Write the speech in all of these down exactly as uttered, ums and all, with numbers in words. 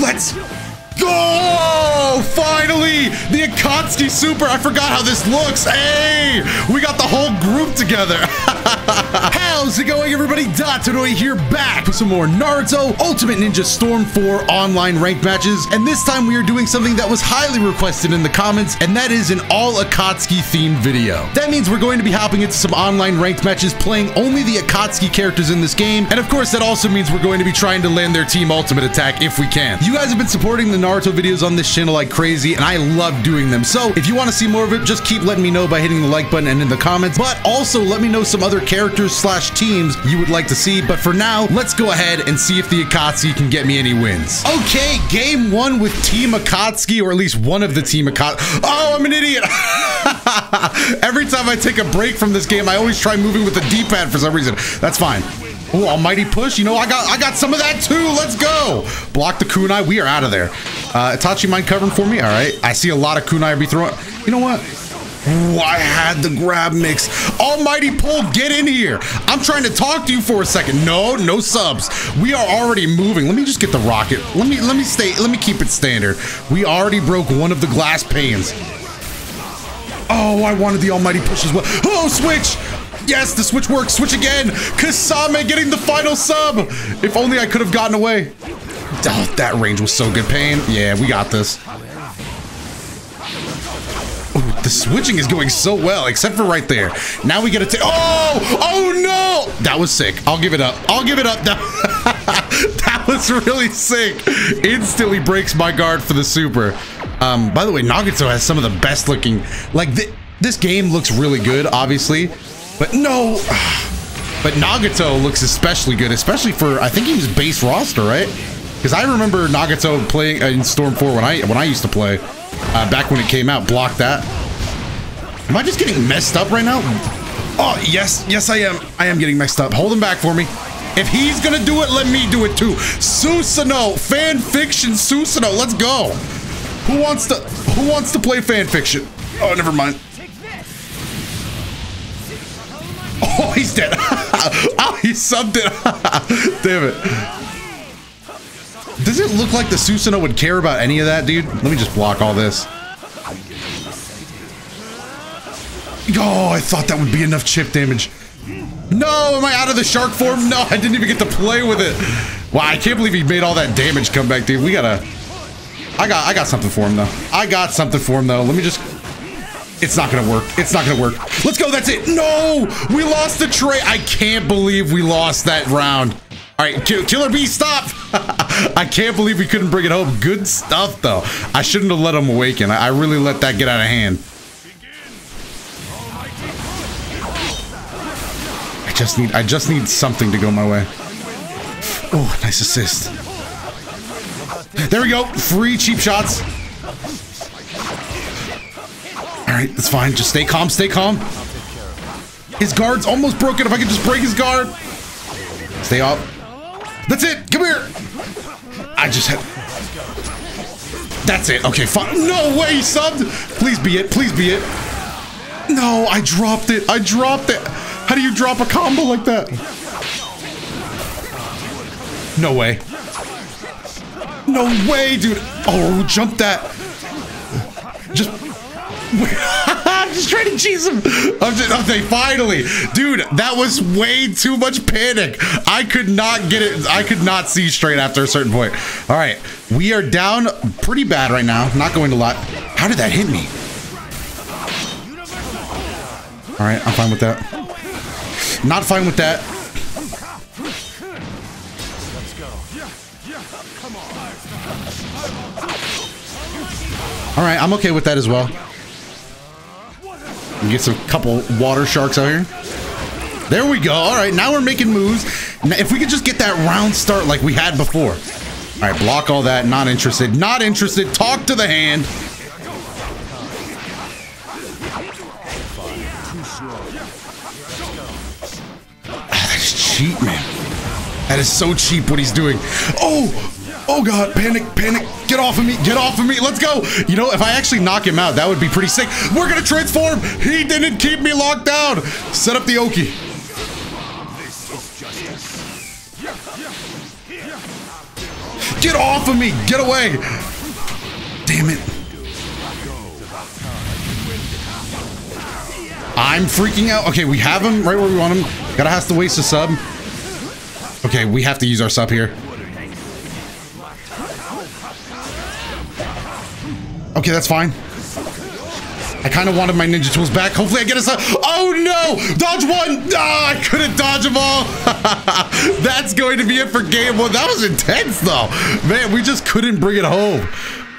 Let's go! Finally! The Akatsuki Super! I forgot how this looks! Hey! We got the whole group together! How's it going, everybody? DotoDoya here, back with some more Naruto Ultimate Ninja Storm four online ranked matches, and this time we are doing something that was highly requested in the comments, and that is an all Akatsuki themed video. That means we're going to be hopping into some online ranked matches playing only the Akatsuki characters in this game, and of course that also means we're going to be trying to land their team ultimate attack if we can. You guys have been supporting the Naruto videos on this channel like crazy, and I love doing them, so if you want to see more of it, just keep letting me know by hitting the like button and in the comments, but also let me know some other characters slash teams you would like to see. But for now, let's go ahead and see if the Akatsuki can get me any wins. Okay, game one with Team Akatsuki, or at least one of the Team Akatsuki. Oh, I'm an idiot. Every time I take a break from this game, I always try moving with the D-pad for some reason. That's fine. Oh, almighty push. You know, I got I got some of that too. Let's go. Block the kunai. We are out of there. Uh, Itachi, mind covering for me? All right. I see a lot of kunai be thrown. You know what? Ooh, I had the grab mix. Almighty pull, get in here. I'm trying to talk to you for a second. No, no subs. We are already moving. Let me just get the rocket. Let me let me stay. Let me keep it standard. We already broke one of the glass panes. Oh, I wanted the almighty push as well. Oh, switch. Yes, the switch works. Switch again. Kisame getting the final sub. If only I could have gotten away. Oh, that range was so good, Pain. Yeah, we got this. The switching is going so well, except for right there. Now we get a t- Oh! Oh no! That was sick. I'll give it up. I'll give it up. That, that was really sick. Instantly breaks my guard for the super. Um, by the way, Nagato has some of the best looking... Like, th this game looks really good, obviously. But no... But Nagato looks especially good, especially for... I think he was base roster, right? Because I remember Nagato playing in Storm four when I, when I used to play. Uh, back when it came out. Block that. Am I just getting messed up right now? Oh, yes. Yes, I am. I am getting messed up. Hold him back for me. If he's going to do it, let me do it too. Susanoo. Fan fiction Susanoo. Let's go. Who wants to Who wants to play fan fiction? Oh, never mind. Oh, he's dead. Oh, he subbed it. Damn it. Does it look like the Susanoo would care about any of that, dude? Let me just block all this. Oh, I thought that would be enough chip damage. No, am I out of the shark form? No, I didn't even get to play with it. Wow, I can't believe he made all that damage come back, dude. We gotta... I got I got something for him, though. I got something for him, though. Let me just... It's not gonna work. It's not gonna work. Let's go, that's it. No! We lost the tray. I can't believe we lost that round. All right, Killer B, stop! I can't believe we couldn't bring it home. Good stuff, though. I shouldn't have let him awaken. I, I really let that get out of hand. Just need, I just need something to go my way. Oh, nice assist. There we go. Free cheap shots. All right, that's fine. Just stay calm. Stay calm. His guard's almost broken. If I could just break his guard. Stay up. That's it. Come here. I just had... That's it. Okay, fine. No way, he subbed. Please be it. Please be it. No, I dropped it. I dropped it. How do you drop a combo like that? No way. No way, dude. Oh, jump that. Just... I'm just trying to cheese him. Okay, finally. Dude, that was way too much panic. I could not get it. I could not see straight after a certain point. All right. We are down pretty bad right now. Not going to lie. How did that hit me? All right, I'm fine with that. Not fine with that. All right, I'm okay with that as well. Get some couple water sharks out here. There we go. All right, now we're making moves. Now, if we could just get that round start like we had before. All right, block all that. Not interested. Not interested. Talk to the hand. Cheap, man. That is so cheap what he's doing. Oh, oh God, panic, panic. Get off of me, get off of me. Let's go. You know, if I actually knock him out, that would be pretty sick. We're gonna transform. He didn't keep me locked down. Set up the Oki. Get off of me! Get away! Damn it. I'm freaking out. Okay, we have him right where we want him. Gotta has to waste a sub. Okay, we have to use our sub here. Okay, that's fine. I kind of wanted my ninja tools back. Hopefully I get a sub. Oh no! Dodge one! Ah, I couldn't dodge them all. That's going to be it for game one. That was intense though. Man, we just couldn't bring it home.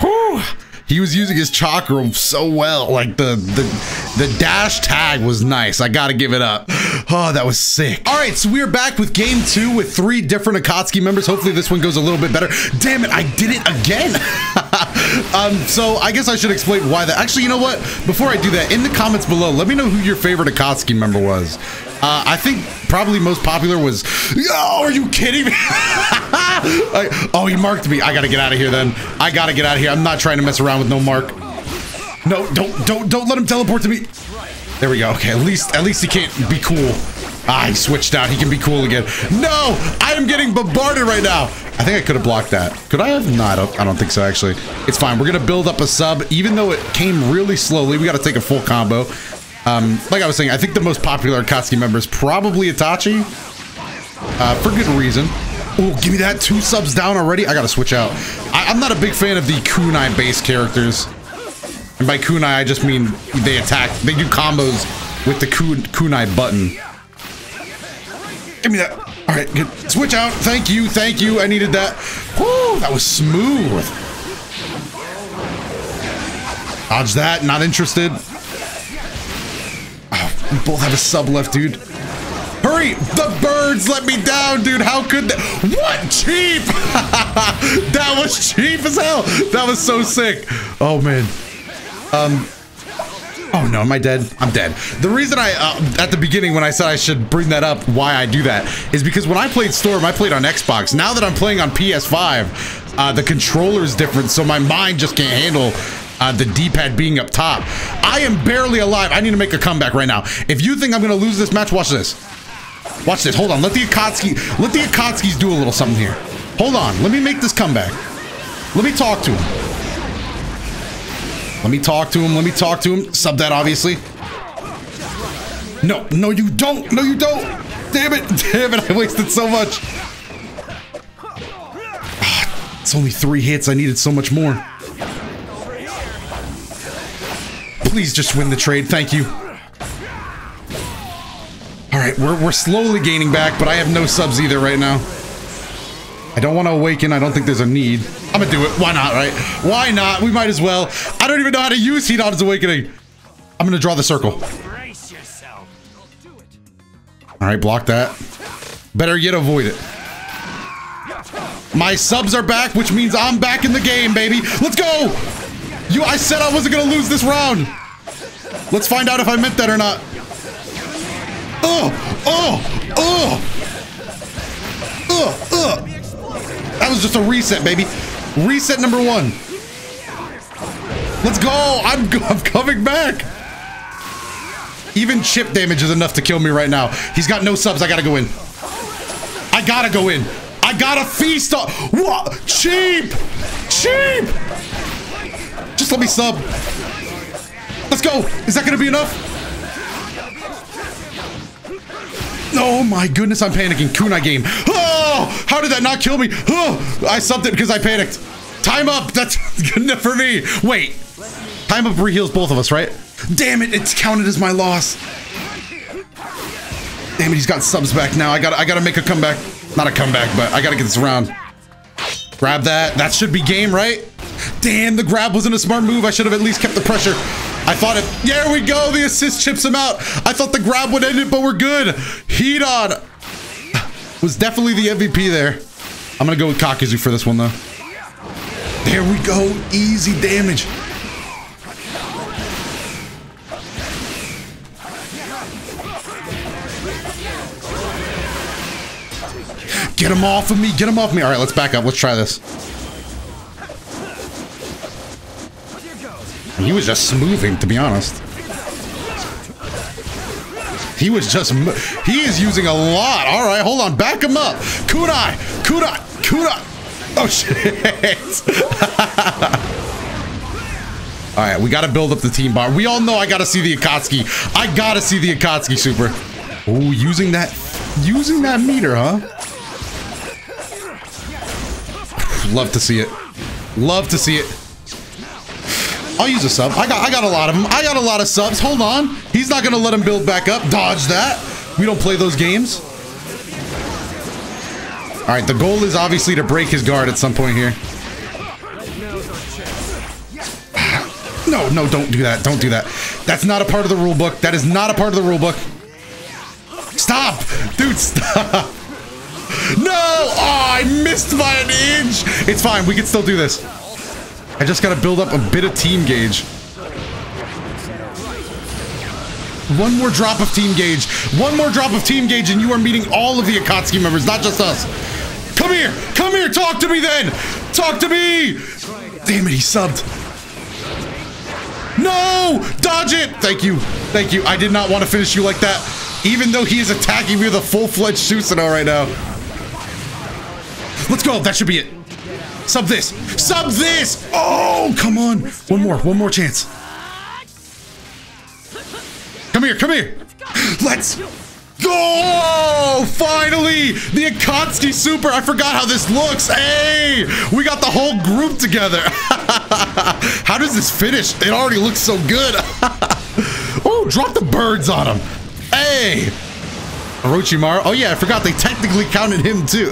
Whew. He was using his chakra so well. Like the, the, the dash tag was nice. I gotta give it up. Oh, that was sick. All right, so we are back with game two with three different Akatsuki members. Hopefully this one goes a little bit better. Damn it, I did it again. um, so I guess I should explain why that. Actually, you know what? Before I do that, in the comments below, let me know who your favorite Akatsuki member was. Uh, I think probably most popular was, oh, are you kidding me? I, oh, he marked me. I gotta get out of here then. I gotta get out of here. I'm not trying to mess around with no mark. No, don't, don't, don't let him teleport to me. There we go. Okay, at least at least he can't be cool. Ah, he switched out. He can be cool again. No, I am getting bombarded right now. I think I could have blocked that. Could I have? No, I don't, I don't think so, actually. It's fine. We're going to build up a sub. Even though it came really slowly, we got to take a full combo. Um, like I was saying, I think the most popular Akatsuki member is probably Itachi. Uh, for good reason. Oh, give me that. Two subs down already. I got to switch out. I, I'm not a big fan of the kunai-based characters. And by kunai, I just mean they attack. They do combos with the kunai button. Give me that. All right, good. Switch out. Thank you, thank you. I needed that. Woo, that was smooth. Dodge that. Not interested. Oh, we both have a sub left, dude. Hurry! The birds let me down, dude. How could that? What? Cheap! That was cheap as hell. That was so sick. Oh, man. Um, oh no, am I dead? I'm dead. The reason I, uh, at the beginning when I said I should bring that up, why I do that, is because when I played Storm, I played on Xbox. Now that I'm playing on P S five, uh, the controller is different, so my mind just can't handle uh, the D-pad being up top. I am barely alive. I need to make a comeback right now. If you think I'm going to lose this match, watch this. Watch this. Hold on. Let the Akatsuki, let the Akatsuki's do a little something here. Hold on. Let me make this comeback. Let me talk to him. Let me talk to him. Let me talk to him. Sub that, obviously. No, no, you don't. No, you don't. Damn it. Damn it. I wasted so much. Ah, it's only three hits. I needed so much more. Please just win the trade. Thank you. All right. We're, we're slowly gaining back, but I have no subs either right now. I don't want to awaken. I don't think there's a need. I'm gonna do it. Why not, right? Why not? We might as well. I don't even know how to use Hinata's Awakening. I'm gonna draw the circle. Alright, block that. Better yet, avoid it. My subs are back, which means I'm back in the game, baby. Let's go! You, I said I wasn't gonna lose this round. Let's find out if I meant that or not. Oh! Oh! Oh! Oh! Oh! That was just a reset, baby. Reset number one. Let's go. I'm, I'm coming back. Even chip damage is enough to kill me right now. He's got no subs. I gotta go in. I gotta go in. I gotta feast on. What? Cheap. Cheap. Just let me sub. Let's go. Is that gonna be enough? Oh my goodness, I'm panicking. Kunai game. Oh, how did that not kill me? Oh, I subbed it because I panicked. Time up. That's good enough for me. Wait. Time up reheals both of us, right? Damn it, it's counted as my loss. Damn it, he's got subs back now. I gotta I gotta make a comeback. Not a comeback, but I gotta get this round. Grab that. That should be game, right? Damn, the grab wasn't a smart move. I should have at least kept the pressure. I thought it. There we go. The assist chips him out. I thought the grab would end it, but we're good. Hidan was definitely the M V P there. I'm gonna go with Kakuzu for this one though. There we go. Easy damage. Get him off of me. Get him off me. All right, let's back up. Let's try this. He was just smoothing, to be honest. He was just... He is using a lot. All right, hold on. Back him up. Kunai. Kunai. Kunai. Oh shit! Alright, we gotta build up the team bar. We all know I gotta see the Akatsuki. I gotta see the Akatsuki super. Oh, using that using that meter, huh? Love to see it. Love to see it. I'll use a sub. I got I got a lot of them. I got a lot of subs. Hold on. He's not gonna let him build back up. Dodge that. We don't play those games. All right, the goal is obviously to break his guard at some point here. No, no, don't do that. Don't do that. That's not a part of the rule book. That is not a part of the rule book. Stop! Dude, stop! No! Oh, I missed by an inch! It's fine. We can still do this. I just gotta build up a bit of team gauge. One more drop of team gauge. One more drop of team gauge and you are meeting all of the Akatsuki members, not just us. Come here! Come here! Talk to me then! Talk to me! Damn it, he subbed. No! Dodge it! Thank you. Thank you. I did not want to finish you like that. Even though he is attacking me with a full-fledged Susanoo right now. Let's go. That should be it. Sub this. Sub this! Oh, come on. One more. One more chance. Come here, come here. Let's go! Finally! The Akatsuki Super! I forgot how this looks! Hey! We got the whole group together! How does this finish? It already looks so good! Oh, drop the birds on him! Hey! Orochimaru. Oh yeah, I forgot they technically counted him too.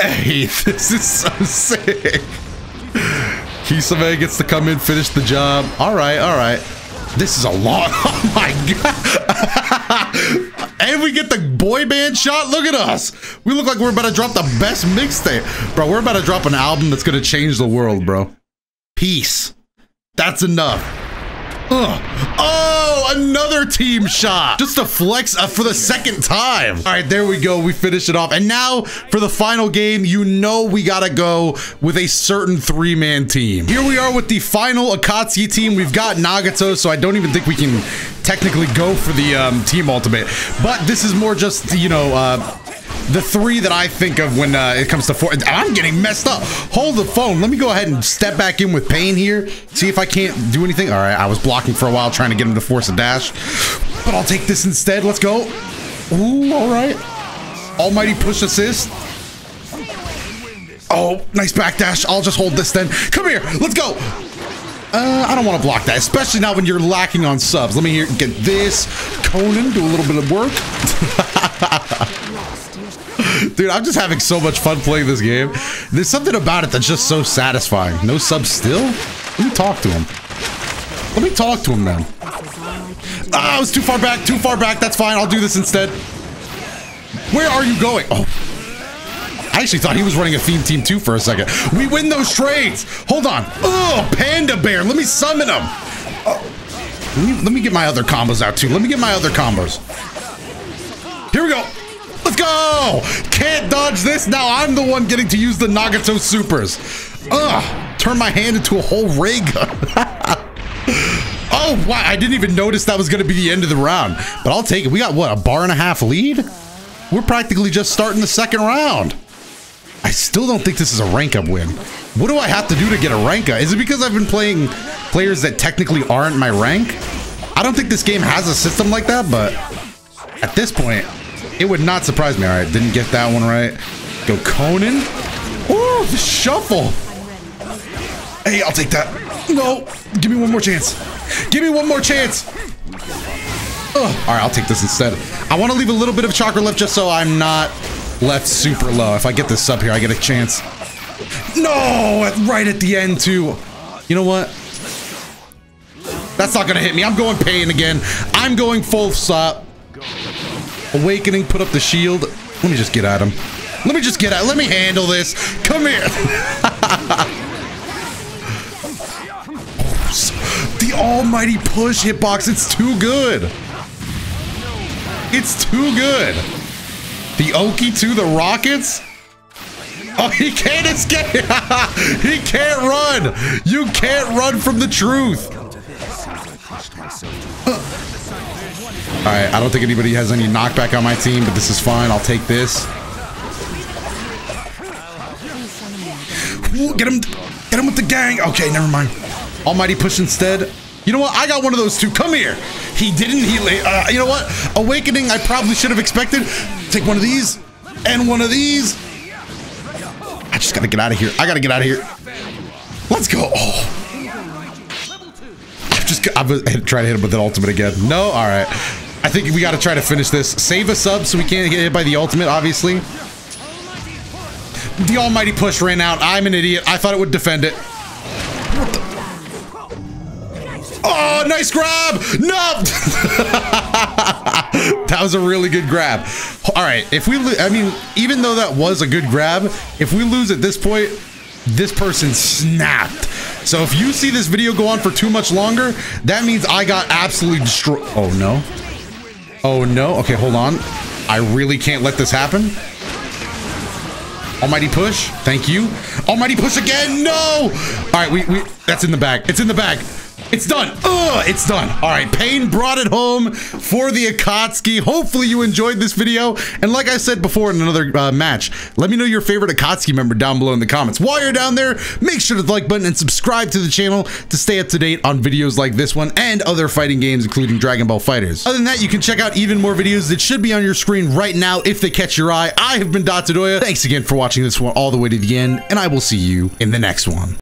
Hey, this is so sick! Kisame gets to come in, finish the job. Alright, alright. This is a long, oh my god. And we get the boy band shot. Look at us. We look like we're about to drop the best mixtape. Bro, we're about to drop an album that's going to change the world, bro. Peace. That's enough. Ugh. Oh, another team shot. Just to flex up for the second time. All right, there we go. We finish it off. And now for the final game, you know we got to go with a certain three-man team. Here we are with the final Akatsuki team. We've got Nagato, so I don't even think we can technically go for the um, team ultimate. But this is more just, you know... Uh, the three that I think of when uh, it comes to four. I'm getting messed up. Hold the phone. Let me go ahead and step back in with Pain here. See if I can't do anything. All right, I was blocking for a while trying to get him to force a dash. But I'll take this instead. Let's go. Ooh, all right. Almighty push assist. Oh, nice back dash. I'll just hold this then. Come here. Let's go. Uh, I don't want to block that, especially not when you're lacking on subs. Let me hear, get this. Konan, do a little bit of work. Dude, I'm just having so much fun playing this game. There's something about it that's just so satisfying. No sub still? Let me talk to him. Let me talk to him now. Ah, I was too far back, too far back. That's fine. I'll do this instead. Where are you going? Oh. I actually thought he was running a theme team too for a second. We win those trades. Hold on. Oh, Panda Bear. Let me summon him. Oh. Let me, let me get my other combos out too. Let me get my other combos. Here we go. Let's go! Can't dodge this. Now I'm the one getting to use the Nagato supers. Ugh! Turn my hand into a whole ray gun. Oh, wow. I didn't even notice that was going to be the end of the round. But I'll take it. We got, what, a bar and a half lead? We're practically just starting the second round. I still don't think this is a rank-up win. What do I have to do to get a rank-up? Is it because I've been playing players that technically aren't my rank? I don't think this game has a system like that, but at this point... it would not surprise me. All right, didn't get that one right. Go Konan. Ooh, the shuffle. Hey, I'll take that. No, give me one more chance. Give me one more chance. Ugh. All right, I'll take this instead. I want to leave a little bit of chakra left just so I'm not left super low. If I get this up here, I get a chance. No, right at the end too. You know what? That's not going to hit me. I'm going Pain again. I'm going full stop. Awakening, put up the shield. Let me just get at him. Let me just get at. Let me handle this. Come here. The almighty push hitbox. It's too good. It's too good. The Oki to the rockets. Oh, he can't escape. He can't run. You can't run from the truth. Uh. All right, I don't think anybody has any knockback on my team, but this is fine. I'll take this. Ooh, get him, get him with the gang. Okay, never mind. Almighty push instead. You know what? I got one of those two. Come here. He didn't. He, uh, you know what? Awakening, I probably should have expected. Take one of these and one of these. I just got to get out of here. I got to get out of here. Let's go. Oh. I've just I'm trying to hit him with an ultimate again. No? All right. I think we got to try to finish this. Save a sub so we can't get hit by the ultimate, obviously. The almighty push ran out. I'm an idiot. I thought it would defend it. What the? Oh, nice grab! No! That was a really good grab. All right, if we, I mean, even though that was a good grab, if we lose at this point, this person snapped. So if you see this video go on for too much longer, that means I got absolutely destroyed. Oh no. Oh no, okay, hold on. I really can't let this happen. Almighty push, thank you. Almighty push again, no! All right, we, we that's in the bag, it's in the bag. It's done. Ugh, it's done. All right, Pain brought it home for the Akatsuki. Hopefully you enjoyed this video. And like I said before in another uh, match, let me know your favorite Akatsuki member down below in the comments. While you're down there, make sure to hit the like button and subscribe to the channel to stay up to date on videos like this one and other fighting games, including Dragon Ball Fighterz. Other than that, you can check out even more videos that should be on your screen right now if they catch your eye. I have been DotoDoya. Thanks again for watching this one all the way to the end, and I will see you in the next one.